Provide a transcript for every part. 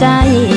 จ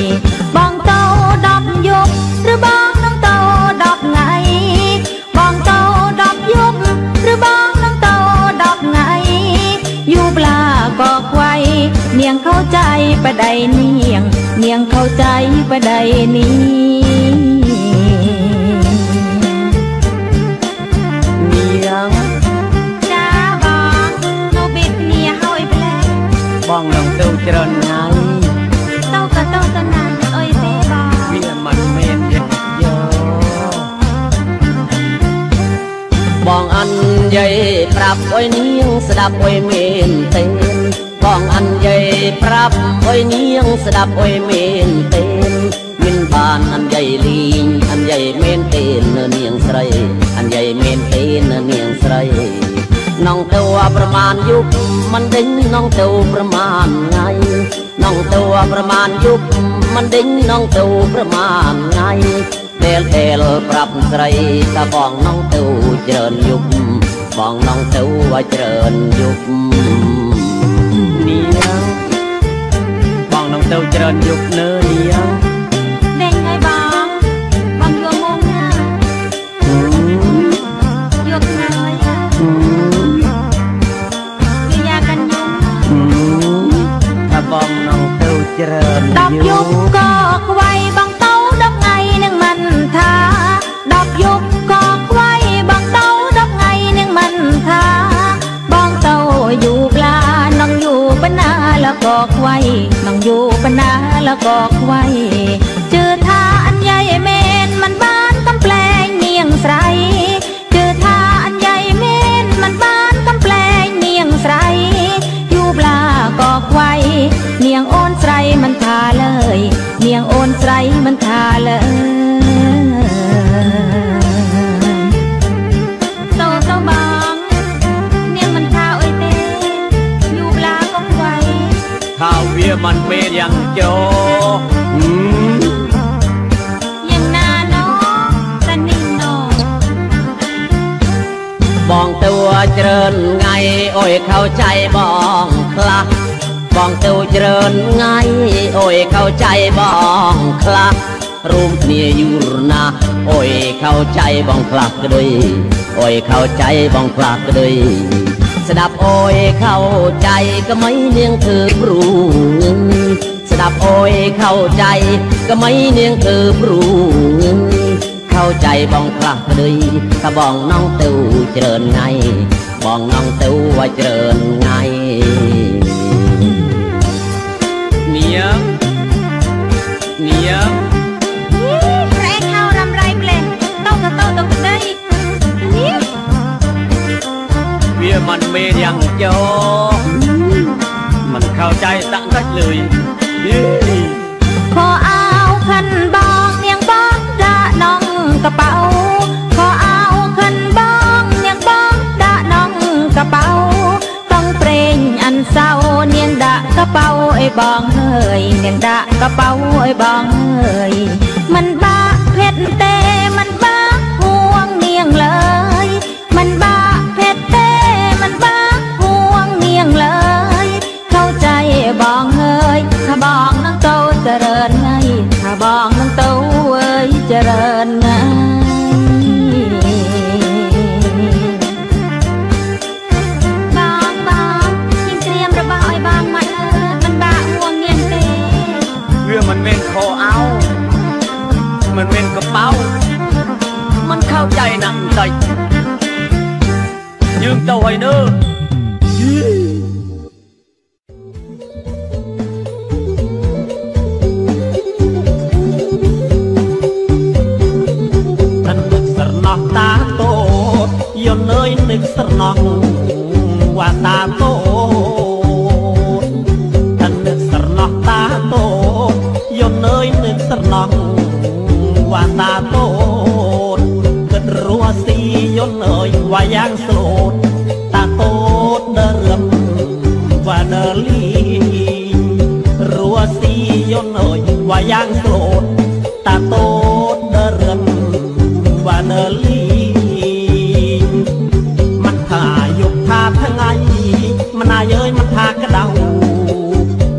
มันทายกทาทั้งไงมันนายเย้ยมันทากระเดา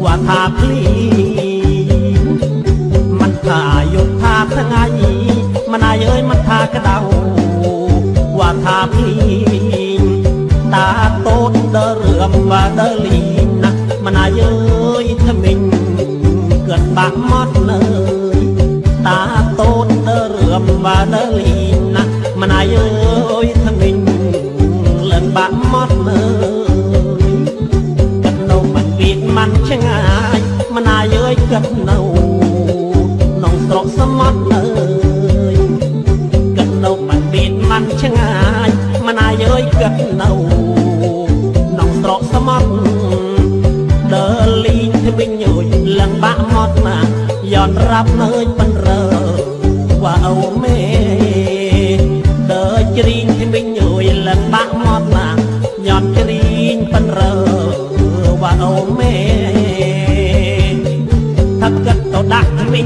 ว่าทาพลี và lỡ lina mà nay ơi thân mình lần bám mót mơ cất nâu mặt việt mặt chẳng ai mà nay ơi cất nâu nòng sọ sắm mót mơ cất nâu mặt việt mặt chẳng ai mà nay ơi cất nâu nòng sọ sắm mót đỡ lin thì mình nhồi lần bám mót mà giòn ráp nơi bận rờ và âu mê đỡ chìm thì mình nhồi lần bám mót mà giòn chìm bận rờ và âu mê thật cất tàu đắc mình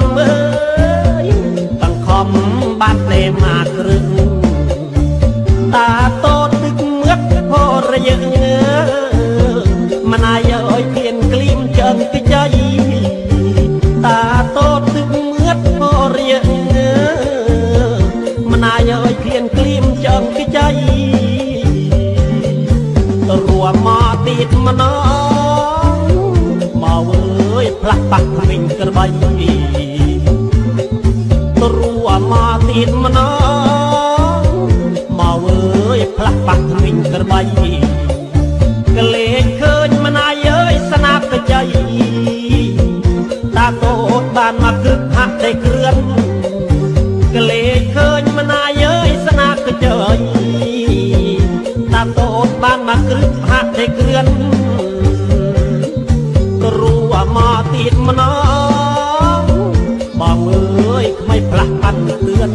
bát để mà rừng ta tốt đức mướt hồ ra dựng mà nay ơi tiền clip chân cái chơi ta tốt đức mướt hồ ra dựng mà nay ơi tiền clip chân cái chơi rùa mò tít mà nó mò ơi plak bạc mình cơ bayรัวมาติดมานองมาเว้ยพลักปักมินกระใบกะเลเคยมานายเอ้ยสนับกระใจตาโตดบานมาคึกหักได้เคลื่อนกะเลเคยมานายเอ้ยสนับกระใจตาโตดบานมาคึกหักได้เคลื่อนกรัวมาติดมานองมาเว้ยไม่พลักปันเตือน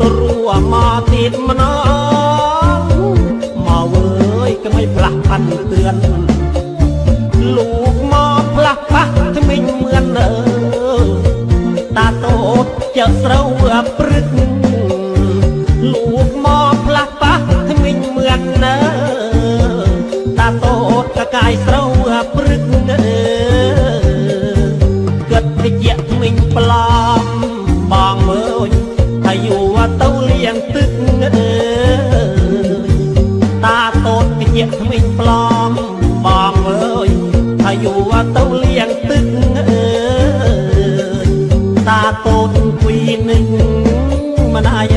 ตัวรัวมาติดมานองมาเว้ยก็ไม่พลักปันเตือนลูกมอพลักปักที่ไม่เหมือนตาโตเจ้าเสาปรึกลูกมอพลักปักที่ไม่เหมือนตาโตกระกายเสาปรึกบางเมื่อถ้าอยู่ว่าเต้าเลี้ยงตึกตาโตก็เจ็บไม่ปลอมบางเมื่อถ้าอยู่ว่าเต้าเลี้ยงตึกตาโตคุยหนึ่งมันอาย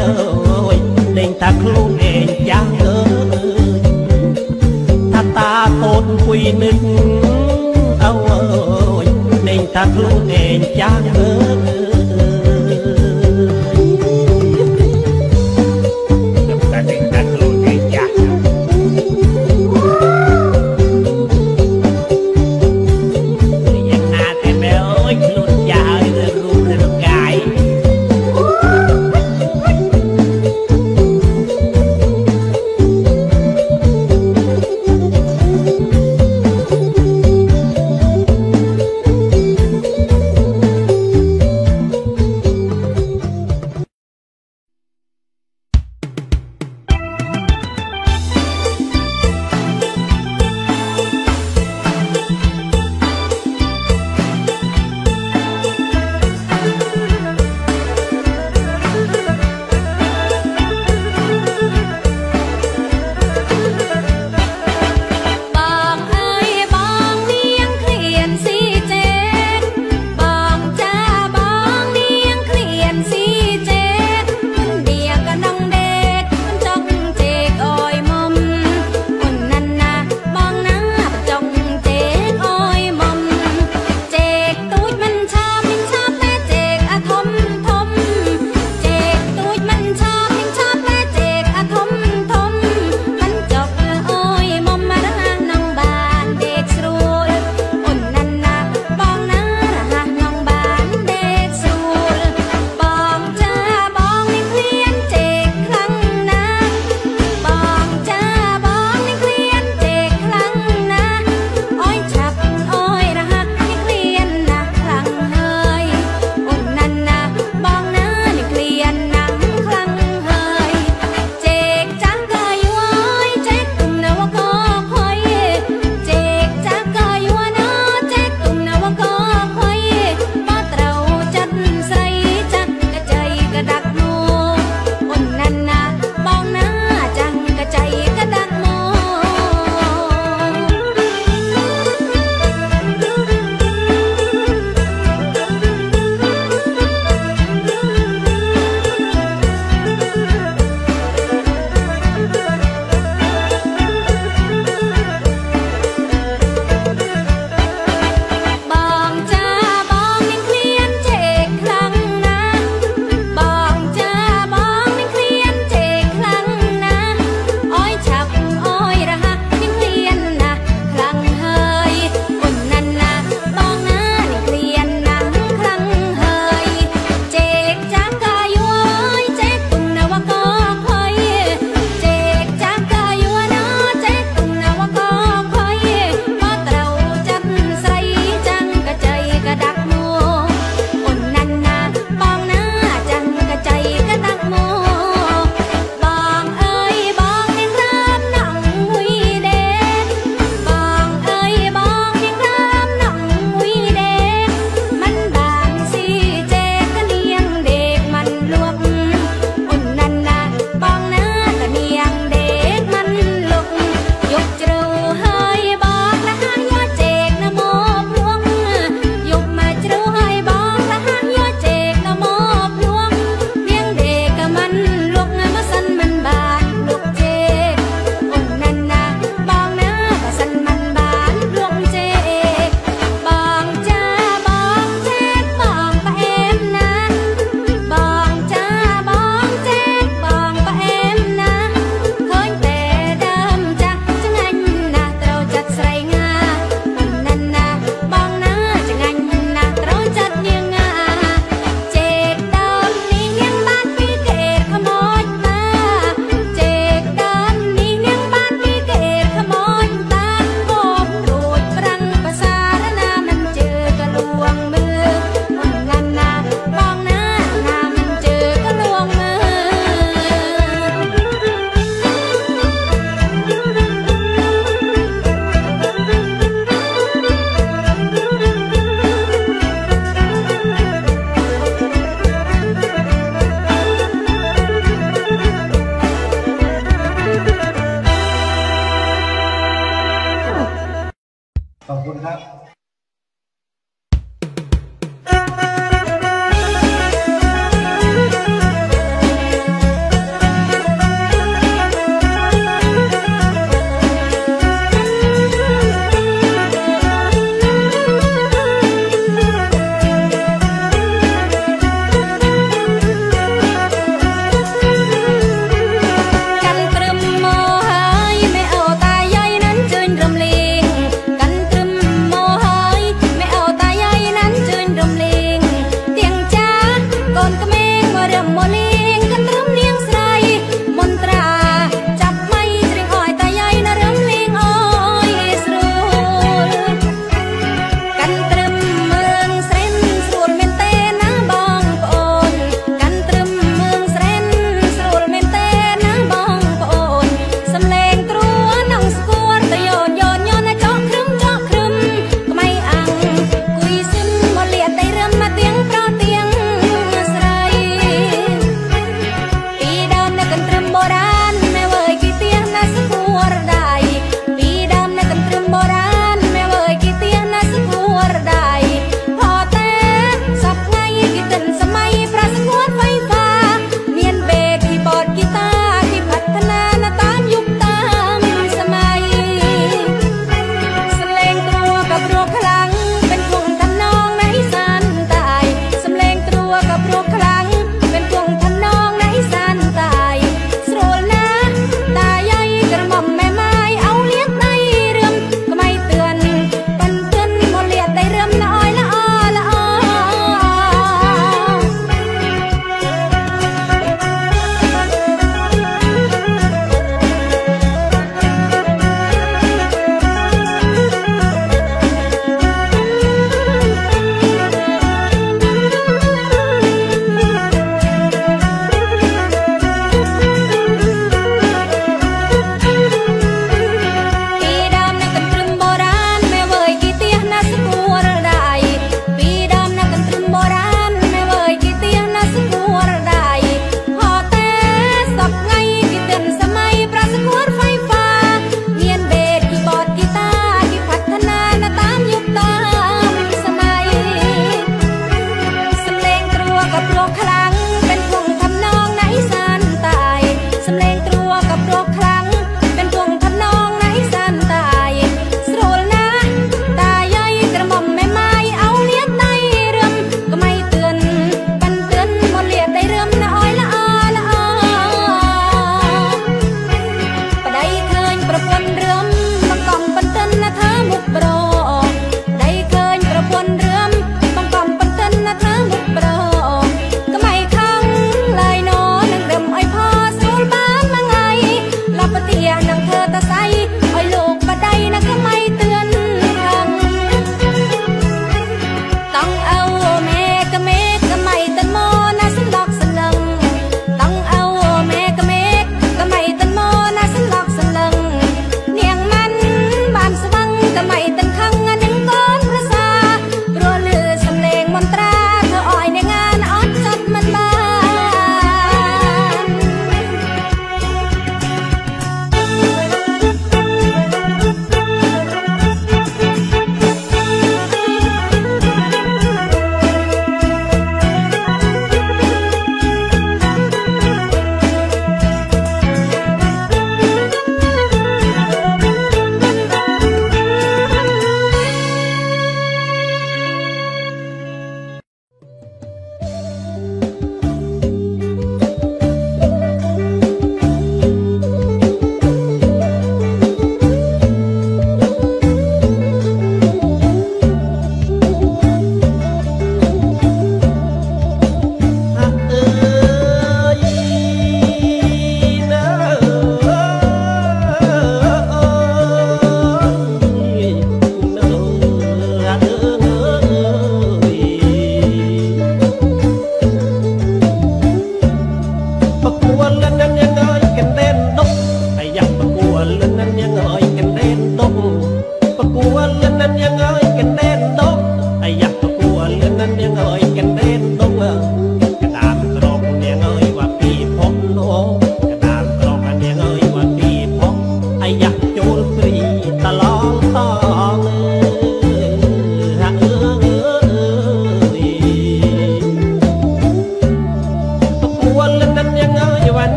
เด้งตาคลุนเองจังถ้าตาโตคุยหนึ่งเอาเด้งตาคลุนเองจัง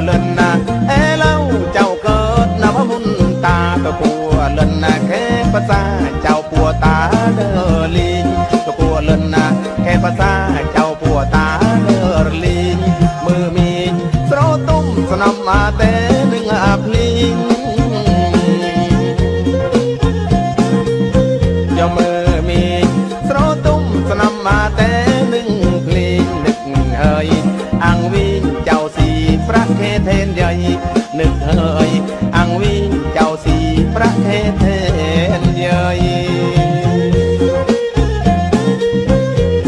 lần na é lau chào cớt na bao hun ta tơ của lần na khé pa sa chào của ta đơ linh tơ của lần na khé pa sa chào của ta đơ linh mưa mi sro tung sờ nằm mà té đứng áp linh cho mưa mi sro tung sờ nằm mà té đứng linh đứt hơi ăn vi chào si pra khé thên dây đứt hơi ăn vi chào si pra khé thên dây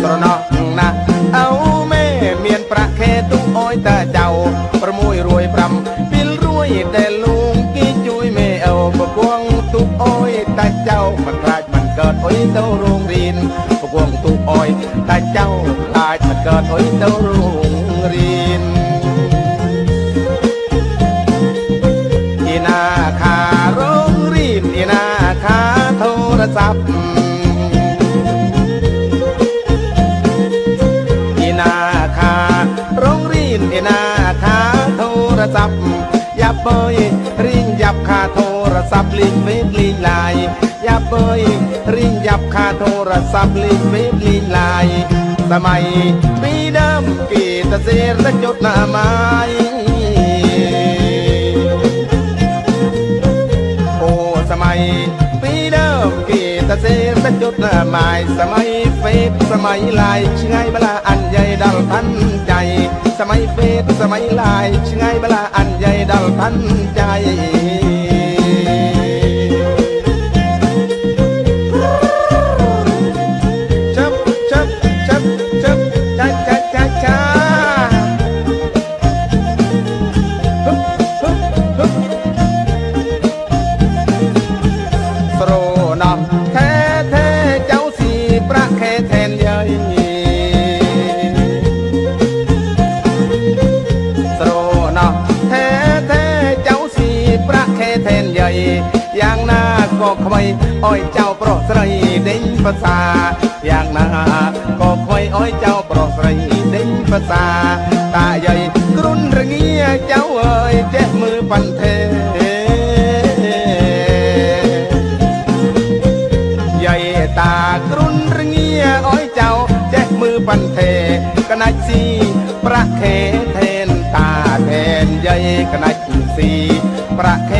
sro nọ na áo mê miền pra khé tu ôi ta chào pra mui ruồi pram pil ruồi để luôn kí chui mê áo bạc quăng tu ôi ta chào mặt ra mặt cợt ôi đâu ruồng rin bạc quăng tu ôi ta chào lại mặt cợt ôi đâu ruồng rin ina kha rong rin ina kha thora sap ina kha rong rin ina kha thora sap ya boy ring yap kha thora sap ling ve ling lai ya boy ring yap kha thora sap ling ve ling lai สมัยปีดำกีตะเสียระจุดหน้าไม้โอ้สมัยปีดำกีตะเสียระจุดหน้าไม้สมัยเฟซสมัยไลน์ช่างไงเวลาอันใหญ่ดัลทันใจสมัยเฟซสมัยไลน์ช่างไงเวลาอันใหญ่ดัลทันใจอย่างน่าก็คอยอ้อยเจ้าโปรดใส่เด้งภาษาอย่างน่าก็คอยอ้อยเจ้าโปรดใส่เด้งภาษาตาใหญ่กรุ่นระเงี้ยเจ้าเอ้ยเจ็บมือปันเทใหญ่ตากรุ่นระเงี้ยอ้อยเจ้าเจ็บมือปันเทกนัดสีประเทเทนตาเทนใหญ่กนัดสีประเท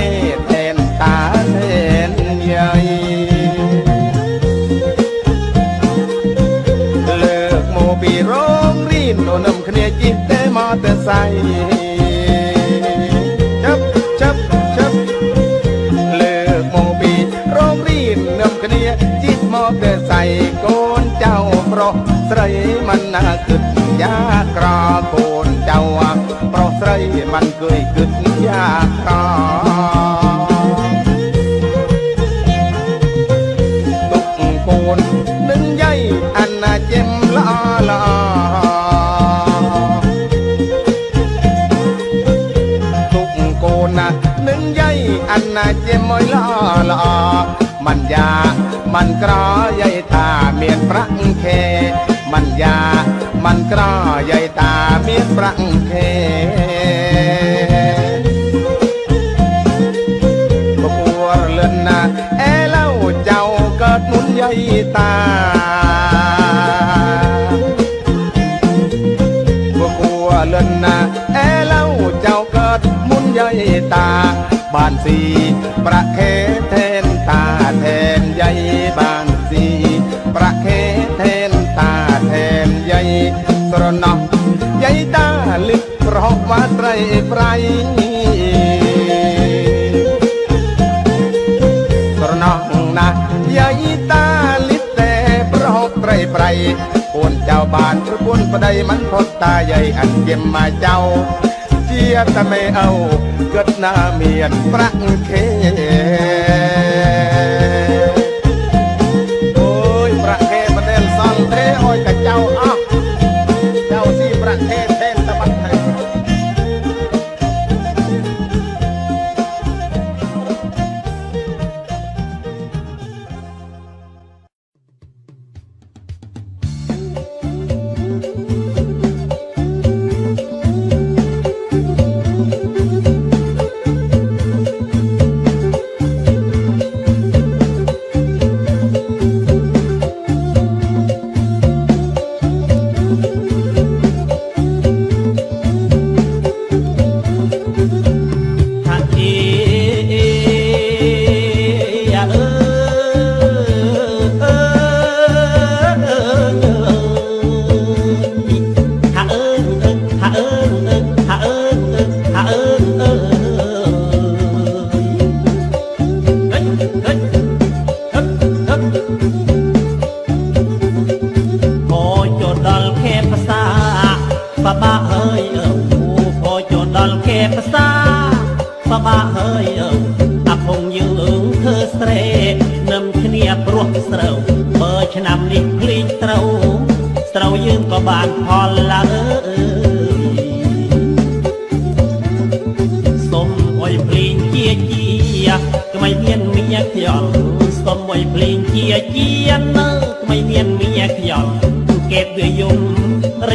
เทนตาเทนใหญ่เลิกโมปีร้องรีนโนนำขเนียจิตเตมอเตอร์ไซชับชับชับเลิกโมปีร้องรีนนำขเนียจิตมอเตอร์ไซโกนเจ้าเพราะใส่มันน่าคึดยากรอโกนเจ้าเพราะใส่มันเคยคึดยากรอนึ่งใยอันน่าเจ็มละอละตุกโกนะนึ่งใยอันน่าเจ็มไม่ละละมันยามันกรอใยตาเมียนพระเคมันยามันกรอใยตาเมียนพระเคบัวเลินนะเอเล่าเจ้าเกิดมุนใยตาบัวกัวเลินนะเอเล่าเจ้าเกิดมุนใยตาบ้านสีประเขเทนตาแทนใยบ้านสีประเขเทนตาแทนใยสรนอกใยตาลึกเพราะว่าไตรไพรสรนอกนะใยตาลิแต่เพราะไตรไพรโอนเจ้าบ้านพระบุญประเดยมันพดตาใยอันเก็บมาเจ้าเจียตะไม่เอาเกิดนาเมียนพระเคโอ้ยพระเคประเดลซอนเทโอ้ยกับเจ้าอ้อเจ้าที่พระเคเทนตะบันไทย đẹp xa bà hơi ơ tập hùng như ứng thơ srê nằm kia ruột sầu bờ chân nằm đi click trâu trâu dương có bàn hòn là ơ xôm ôi plin chia chia cái mày miên mía nhọn xôm ôi plin chia chia nơ cái mày miên mía nhọn kẹp người dùng ra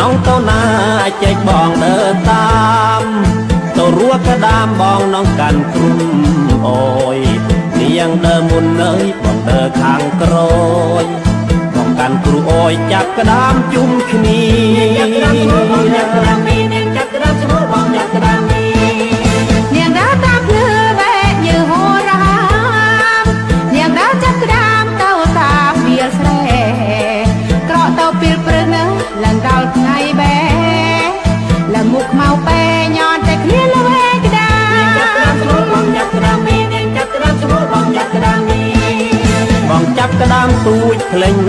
น้องเต้านาใจบองเดินตามเต้ารัวกระดามบองน้องกันกลุ่มโอยนี่ยังเดินมุนเนยบองเดินทางกรอยบองกันกลุ่มโอยจับกระดามจุ่มชนีกระดามตูดเพลงเว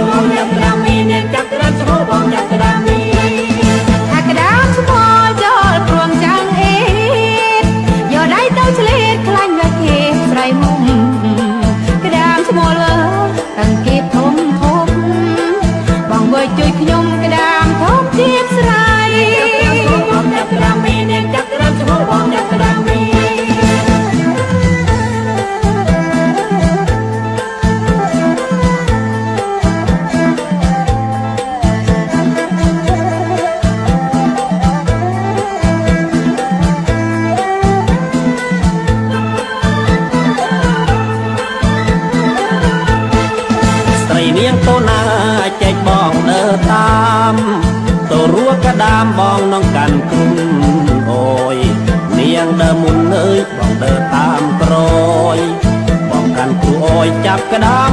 มโชว์บองจับกระดามมีเนี่ยจับกระดามโชว์บองจับกระดามมีถ้ากระดามสมอจอดพวงจังเอ็ดยอดได้เต้าเฉลยคลั่งระเทใส่มุมกระดามสมอเลยตั้งเก็บทมทมบองเบยจุยขยมกระดามทบเทียบสลายจับกระดามบองจับกระดามมีเนี่ยจับกระดามโชว์บองจับกระดามมีดามบองน้องกันกลุ่มโอยเนียงเดินมุนเอ้ยบองเดินตามกรอยบองกันกลุ่มโอยจับกระดาม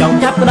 จ้องจับกระด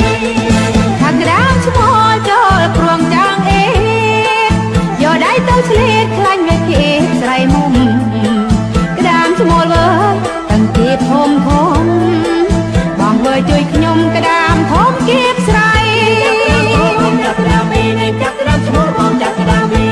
ถ้ากระดามโชว์จอดพวงจังเอ็ดยอดได้เต้าเฉลียดคลั่งไม่คิดใส่มุมสมอเลยตั้งเก็บทมทมบองเบยจุยขยมกระดามทมเก็บใส่จับกระดามมีเนี่ยจับกระดามสมอบองจับกระดามมี